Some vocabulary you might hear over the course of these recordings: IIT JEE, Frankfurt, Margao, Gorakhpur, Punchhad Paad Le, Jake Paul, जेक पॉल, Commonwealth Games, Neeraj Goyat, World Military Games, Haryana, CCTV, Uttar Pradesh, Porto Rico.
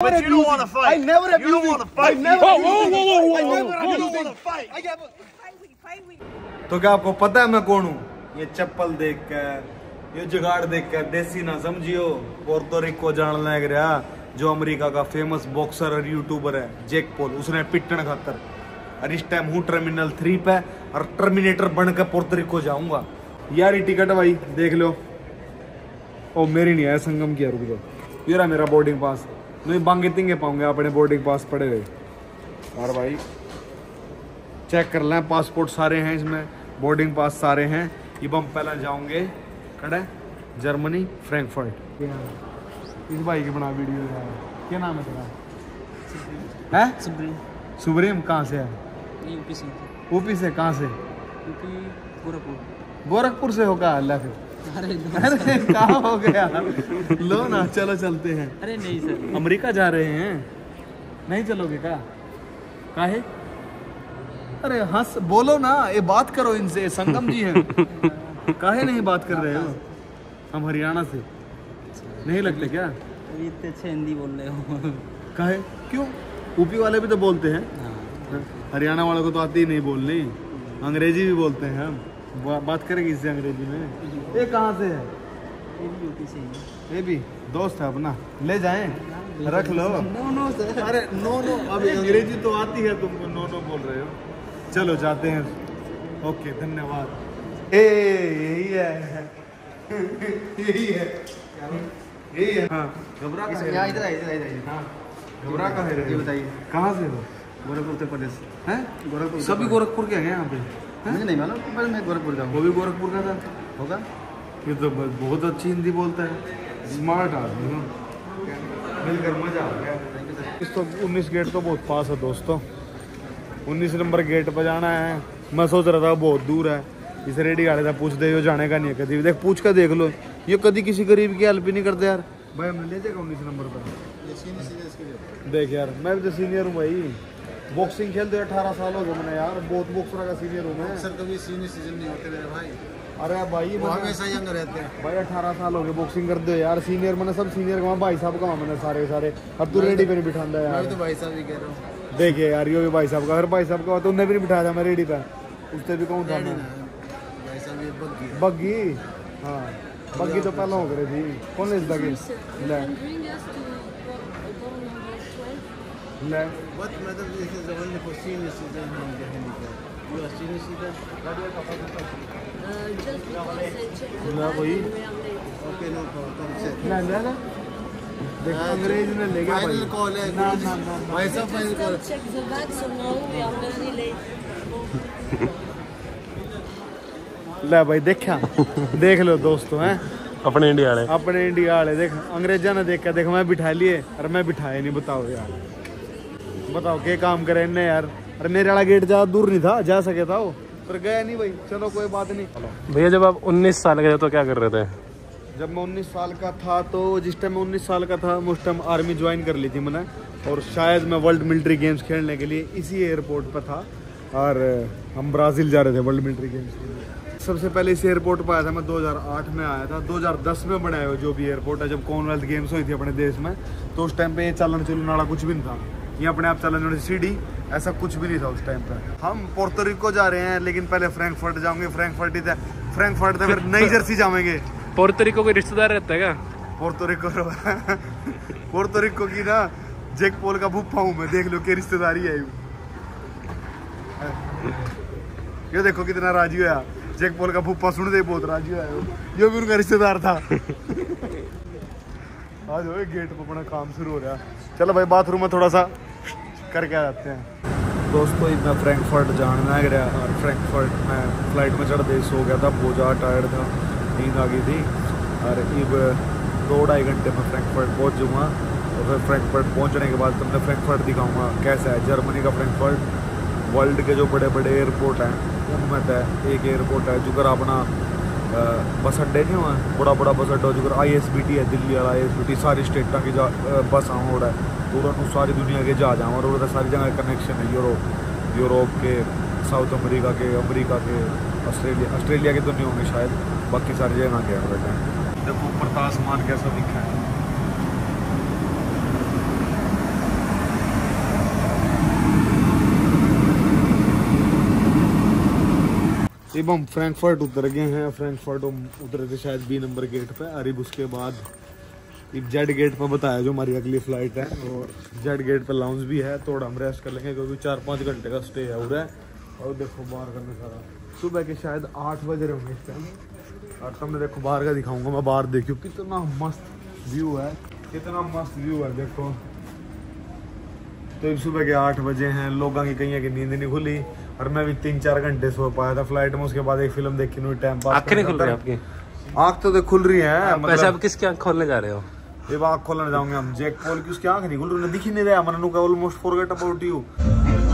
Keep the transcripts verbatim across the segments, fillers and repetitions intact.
But you don't want to fight. I never have you don't want to fight. I never have to fight. I never have तो क्या आपको पता है मैं कौन हूँ? ये चप्पल देखकर, ये जुगाड़ देखकर देसी ना समझियो, पोर्टो रिको जान लग रहा जो अमेरिका का फेमस बॉक्सर और यूट्यूबर है जेक पोल, उसने पिटन खातर और इस टाइम हूँ टर्मिनल थ्री पे और टर्मिनेटर बनकर पोर्टो रिको जाऊंगा। यार ये टिकट भाई देख लो। ओ मेरी नहीं है संगम की, रुक जाओ। ये रहा मेरा बोर्डिंग पास। नहीं बांगे तिंगे पाऊंगे अपने बोर्डिंग पास पड़े हुए। और भाई चेक कर लें, पासपोर्ट सारे हैं इसमें, बोर्डिंग पास सारे हैं। ये हम पहला जाऊंगे कड़े जर्मनी फ्रैंकफर्ट। इस भाई की बना वीडियो यार, क्या नाम है तेरा? है सुब्रीम। सुब्रीम कहाँ से है? यूपी से। यूपी से कहाँ से? यूपी गोरखपुर। गोरखपुर से होगा अल्लाह फिर। अरे अरे कहाँ हो गया? लो ना चलो चलते हैं। अरे नहीं सर अमेरिका जा रहे हैं, नहीं चलोगे क्या? काहे? अरे हंस बोलो ना, ये बात करो इनसे, संगम जी हैं। काहे नहीं बात कर रहे हो? हम हरियाणा से। नहीं लगते क्या? इतने अच्छे हिंदी बोल रहे हो। काहे? क्यों? यूपी वाले भी तो बोलते हैं, हरियाणा वालों को तो आती ही नहीं बोलनी। अंग्रेजी भी बोलते हैं हम, बात करेंगे इससे अंग्रेजी में। ये कहाँ से है? यूपी से है। ये भी दोस्त है अपना, ले जाएं रख लो। No no sir. अरे नो नो, अभी अंग्रेजी तो आती है तुमको, नो नो बोल रहे हो। चलो जाते हैं, ओके धन्यवाद। ए यही है यही है यही है। हाँ घबरा कहाँ है? इधर आइए इधर आइए। हाँ घबरा कहाँ है? ये बताइए कहाँ से हो? गोरखपुर उत्तर प्रदेश है। गोरखपुर सभी गोरखपुर के हैं यहाँ पे? मुझे नहीं मालूम, पर मैं गोरखपुर जाऊँ। वो भी गोरखपुर का था होगा। ये तो बहुत अच्छी हिंदी बोलता है, स्मार्ट आदमी हो, मिलकर मजा आ गया। इस तो उन्नीस गेट तो बहुत पास है दोस्तों। उन्नीस नंबर गेट पर जाना है। मैं सोच रहा था बहुत दूर है, इस रेडी गाड़ी था पूछते हो जाने का नहीं है। कभी देख पूछ कर देख लो, ये कभी किसी गरीब की हेल्प ही नहीं करते यार। भाई हमने ले जाएगा उन्नीस नंबर पर। देख यार मैं भी तो सीनियर हूँ भाई, बॉक्सिंग खेलते हुए अठारह साल हो गए मैंने यार, बहुत बॉक्सर का सीनियर हूँ मैं। सर कभी सीनियर सीजन नहीं होते मेरे भाई। अरे भाई हमेशा यंग रहते हैं भाई। अठारह साल हो गए बॉक्सिंग करते हुए यार, सीनियर मैंने सब सीनियर कहा, भाई साहब कहा मैंने सारे सारे। अब तू रेडी पे नहीं बिठाना यार। मैं तो भाई साहब ही कह रहा हूँ। देखिए यार ये भी भाई साहब का, अगर भाई साहब का तो उन्हें भी नहीं बिठाया था मैं रेडी पे, उससे भी कहूँ था भाई साहब। बग्गी हाँ बग्गी तो पहला हो गए जी। कौन है ले भाई देखा? देख लो दोस्तों हैं अपने इंडिया वाले, अपने इंडिया वाले देख अंग्रेजा ने देखा। देख मैं बिठा लिए और मैं बिठाया नहीं, बताओ यार बताओ क्या काम करे इन्हें यार। अरे मेरे वाला गेट ज़्यादा दूर नहीं था, जा सके था वो, पर गया नहीं भाई। चलो कोई बात नहीं। भैया जब आप उन्नीस साल के थे तो क्या कर रहे थे? जब मैं उन्नीस साल का था तो जिस टाइम मैं उन्नीस साल का था उस टाइम आर्मी ज्वाइन कर ली थी मैंने, और शायद मैं वर्ल्ड मिलिट्री गेम्स खेलने के लिए इसी एयरपोर्ट पर था, और हम ब्राज़ील जा रहे थे वर्ल्ड मिलिट्री गेम्स के लिए। सबसे पहले इस एयरपोर्ट पर आया था मैं दो हज़ार आठ में आया था। दो हज़ार दस में बनाया हुआ जो भी एयरपोर्ट है, जब कॉमनवेल्थ गेम्स हुई थी अपने देश में, तो उस टाइम पर ये चालन चुलन वाला कुछ भी नहीं था, ये अपने आप चलने वाली सीढ़ी ऐसा कुछ भी नहीं था उस टाइम पर। हम पोर्टो रिको जा रहे हैं, लेकिन पहले फ्रैंकफर्ट जाऊंगे। फ्रैंकफर्ट ही था, फ्रैंकफर्ट था फिर न्यू जर्सी जाएंगे। पोर्टो रिको कोई रिश्तेदार रहता है क्या? पोर्टो रिको पोर्टो रिको की ना जेक पोल का भूपा हूँ मैं, देख लो क्या रिश्तेदारी है। ये देखो कितना राजी हुआ, जेक पोल का भूपा सुन दे बहुत राजी हुआ। ये भी उनका रिश्तेदार था। आज हो गेट पर अपना काम शुरू हो रहा है। चलो भाई बाथरूम में थोड़ा सा करके आ जाते हैं। दोस्तों मैं फ्रैंकफर्ट जाना गया और फ्रैंकफर्ट में फ्लाइट में चढ़ते सो गया था, बहुत ज़्यादा टायर्ड था, नींद आ गई थी। और इब दो ढाई घंटे में फ्रैंकफर्ट पहुँच जाऊँगा, और फिर फ्रैंकफर्ट पहुँचने के बाद तुमने फ्रैंकफर्ट दिखाऊँगा कैसा है जर्मनी का फ्रैंकफर्ट। वर्ल्ड के जो बड़े बड़े एयरपोर्ट हैं उनमें से एक एयरपोर्ट है जो अपना बस अड्डे नहीं हुआ, बड़ा बड़ा बस अड्डा जो आई एस बी टी है, दिल्ली वाला आई एस बी टी, सारी स्टेटा की बस आम हो रहा है पूरा, तो सारी दुनिया के जहाज आम और सारी जगह कनेक्शन है। यूरोप यूरोप के, साउथ अमेरिका के, अमेरिका के, ऑस्ट्रेलिया ऑस्ट्रेलिया के तो नहीं होंगे शायद, बाकी सारी जगह के आम बैठे हैं। देखो ऊपर आसमान कैसा दिखा है। एवं फ्रैंकफर्ट उतर गए हैं। फ्रैंकफर्ट उतर के शायद बी नंबर गेट पे अरीब, उसके बाद जेड गेट पर बताया जो हमारी अगली फ्लाइट है, और जेड गेट पर लाउंज भी है। थोड़ा हम रेस्ट कर लेंगे क्योंकि चार पाँच घंटे का स्टे है उधर। और देखो बाहर का नज़ारा, सुबह के शायद आठ बज रहे होंगे इस टाइम। और तुमने देखो बाहर का दिखाऊंगा मैं, बाहर देखियो कितना मस्त व्यू है, कितना मस्त व्यू है देखो। तो सुबह के आठ बजे हैं, लोगों की कहीं की नींद नहीं खुली और मैं भी तीन चार घंटे सो पाया था फ्लाइट में। उसके बाद एक फिल्म देखी, नहीं टाइम पास। आँखें नहीं खुल रही आपकी? आँख तो खुल रही है मतलब। आप किसकी आँख खोलने जा रहे हो? जब आँख खोलने जाऊंगे हम जेक पॉल की, उसकी आँख नहीं खुल रही, दिख ही नहीं रहा। मैंने almost forgot about you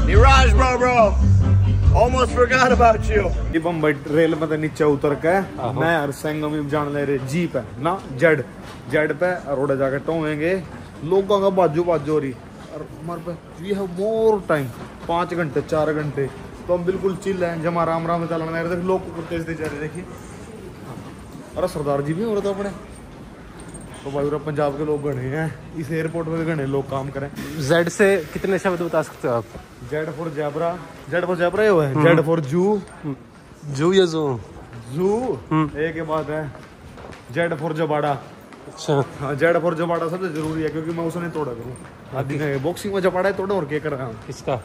eras bro bro Almost forgot about you. जब हम रेल में नीचे उतर के मैं और संगम जान ले रहे जीप है ना जेड जेड पे, और जाकर टोएंगे लोगों का बाजू बाजू रही। और हमारे पास वी हैव मोर टाइम, पाँच घंटे चार घंटे तो हम बिल्कुल चिल हैं। जब आराम आराम से चलाना है, लोग तेज तेज जा रहे देखिए। अरे सरदार जी भी हो रहे थे अपने तो भाई, और पंजाब के लोग घने हैं इस एयरपोर्ट में, घने लोग काम करें। जेड से कितने शब्द बता सकते हो आप? Z for zebra, Z for zebra हुआ है, जेड फॉर जू, जू या जू जू एक बात है, जेड फॉर जबाड़ा। अच्छा, जेड फॉर जबाड़ा सबसे जरूरी है क्योंकि मैं उसने तोड़ा करूँ आदि ने बॉक्सिंग में जबाड़ा है तोड़ा। और क्या कर रहा हूँ इसका?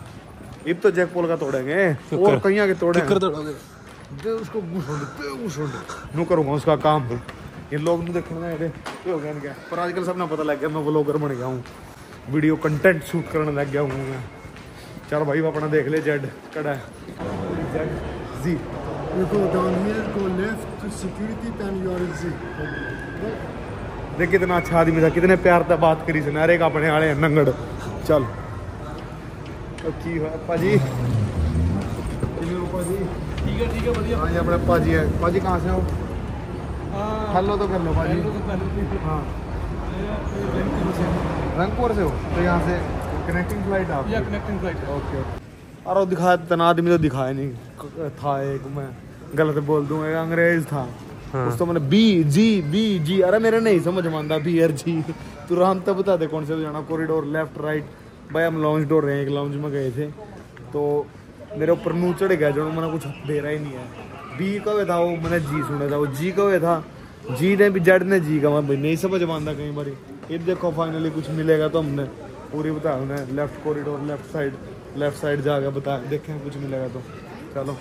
इब तो जैक पॉल का तोड़ेंगे और कहीं के तोड़ेंगे उसको, नु करूँगा उसका काम। ये लोग नहीं देखना है ये हो गया इनका, पर आजकल सब ना पता लग गया मैं व्लॉगर बन गया हूँ, वीडियो कंटेंट शूट करने लग गया हूँ मैं। चल भाई अपना देख ले, जेड कड़ा है Z G. You go down here, go left to security then you are in G. देख कितना अच्छा आदमी था, कितने प्यार से बात करी इसने। अरे अपने आले नंगड़ चल की हुआ पाजी, ठीक है ठीक है बढ़िया। हाँ जी अपने पाजी है, पाजी कहाँ से हो? हेलो तो कर लो भाई। हाँ रंगपुर से हो तो यहाँ से कनेक्टिंग फ्लाइट आप? या कनेक्टिंग फ्लाइट ओके। अरे दिखाया तना आदमी तो दिखाया नहीं था, एक मैं गलत बोल दूंगा अंग्रेज था। हाँ। उस तो मैंने बी जी बी जी, अरे मेरा नहीं समझ मानता बी आर जी। तू राम तब बता दे कौन से जाना, कॉरिडोर लेफ्ट राइट। भाई हम लॉन्च डोर रहे हैं, एक लॉन्च में गए थे तो मेरे ऊपर नू चढ़ गया जो मैंने कुछ दे रहा ही नहीं है। बी का वे था वो मैंने जी सुना था, वो जी का वे था, जी ने भी जेड ने जी का मैं भाई नहीं समझ मानता कहीं बारी। ये देखो फाइनली कुछ मिलेगा तो हमने पूरी बताया उन्हें, left corridor left side left side जाके बताया, देखें कुछ मिलेगा तो। चलो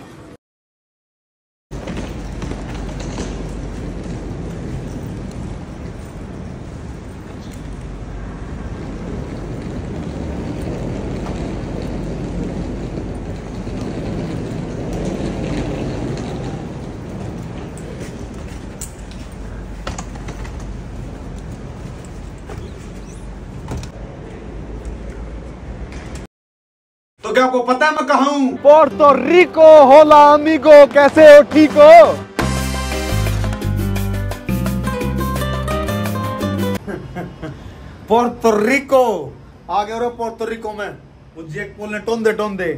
तो आपको पता है मैं कहाँ हूँ? Puerto Rico. होला अमीगो, कैसे हो? ठीक हो? पोर्टो रिको आ गए और पोर्टो रिको में जेक पॉल ने टोंदे टोंदे।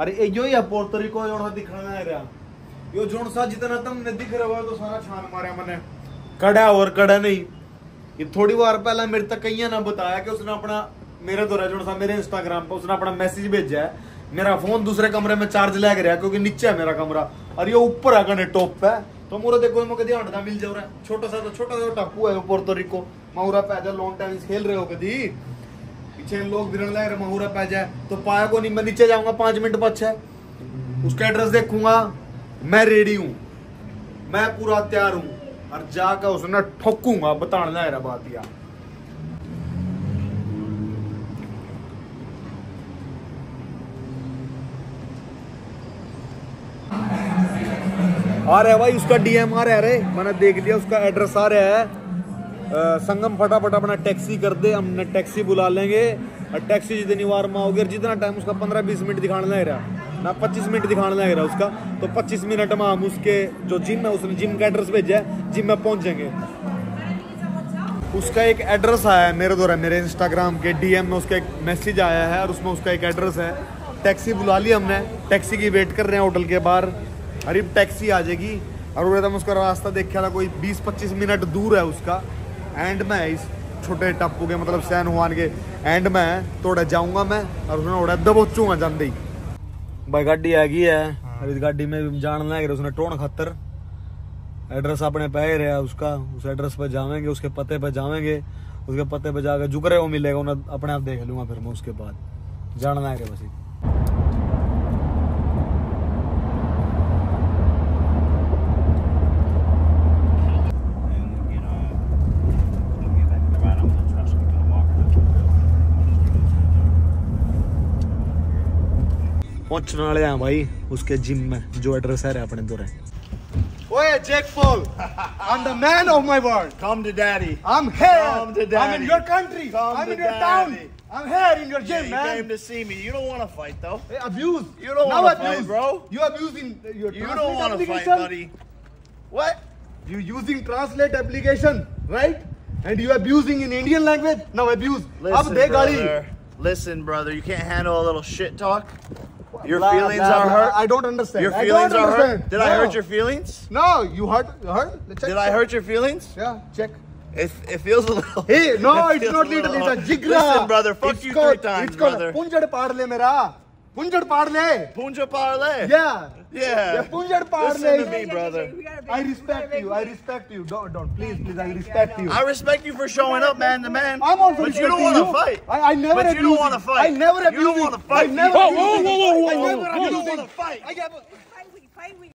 अरे यो ही पोर्टो रिको जोड़ा दिखाना है रहा, यो जोड़ सा जितना तुमने दिख रहा तो सारा छान मारा मैंने, कड़ा और कड़ा नहीं। ये थोड़ी बार पहले मेरे तक कहीं ना बताया कि उसने अपना मेरा तो राजोड़ साहब मेरे इंस्टाग्राम पर उसने अपना मैसेज भेजा है। मेरा फोन दूसरे कमरे में चार्ज लग रहा है क्योंकि नीचे है मेरा कमरा और ये ऊपर है टॉप पे। तो मोरा देखो मैं कभी हटदा मिल जा रहा है, छोटा सा तो छोटा सा टापू है पोर्टो रिको। माहूरा पैजा लॉन्ग टाइम खेल रहे हो कभी पीछे लोग गिरने लग रहे, माहूरा पैजा तो पाया को नहीं। मैं नीचे जाऊंगा पांच मिनट पाछे, उसका एड्रेस देखूंगा, मैं रेडी हूँ, मैं पूरा तैयार हूँ और जाकर उसने ठोकूंगा। बताने लग रहा बात यार, आ रहा है भाई उसका डीएम आ रहा है। अरे मैंने देख लिया उसका एड्रेस आ रहा है। आ, संगम फटाफट अपना टैक्सी कर दे, हमने टैक्सी बुला लेंगे और टैक्सी जितनी बार में आओगे जितना टाइम उसका पंद्रह बीस मिनट दिखाने लग रहा ना पच्चीस मिनट दिखाने लग रहा उसका, तो पच्चीस मिनट में हम उसके जो जिम है उसने जिम का एड्रेस भेजा है, जिम में पहुँचेंगे। उसका एक एड्रेस आया है मेरे द्वारा मेरे इंस्टाग्राम के डीएम में, उसका एक मैसेज आया है और उसमें उसका एक एड्रेस है। टैक्सी बुला ली हमने, टैक्सी की वेट कर रहे हैं होटल के बाहर, अरीब टैक्सी आ जाएगी। और वो एकदम उसका रास्ता देखा था कोई बीस पच्चीस मिनट दूर है उसका एंड में है, इस छोटे टापू के मतलब सैन जुआन के एंड में है। थोड़ा जाऊंगा मैं और उसने थोड़ा दबोचूंगा जान दी भाई। गाड़ी आ गई है अब इस गाड़ी में जान लागे उसने टोन खतर एड्रेस अपने पे रहा उसका, उस एड्रेस पर जावेंगे, उसके पते पर जावेंगे, उसके पते पर जाकर जुकरे वो मिलेगा उन्हें, अपने आप देख लूँगा फिर मैं उसके बाद जान लागे बस। पहुंचने वाले हैं भाई उसके जिम में जो एड्रेस है अपने दूर। ओए जेक पॉल, I am the man of my world, come to daddy, I am here, I am in your country, I am in your town, I am here in your gym man. You came to see me, you don't want to fight though. Hey, abuse, you don't want to fight bro, you abusing your, you don't want to fight buddy. What you using translate application right, and you abusing in Indian language, now abuse ab de gali. Listen brother, you can't handle a little shit talk. Your blah, feelings blah, are hurt. Blah. I don't understand. Your feelings are understand. hurt. Did no. I hurt your feelings? No, you hurt. Hurt. Check, Did check. I hurt your feelings? Yeah, check. It it feels a little. Hey, no, it it's not little. little. It's a jigra. Listen, brother, fuck it's you called, three times, it's brother. It's called Punchhad Paad Le, mera. Punchhad Paad Le. Punchhad Paad Le. Yeah. Yeah. yeah Punchhad Paad Le. Listen to me, brother. I respect you. I respect you. Don't don't please please. I respect you. I respect you for showing up, man. The man. I'm also. But you don't want to fight. I, I never. But you don't want to fight. I never. You don't want to fight. I never. Whoa whoa whoa whoa whoa. I never. I don't want to fight. I got.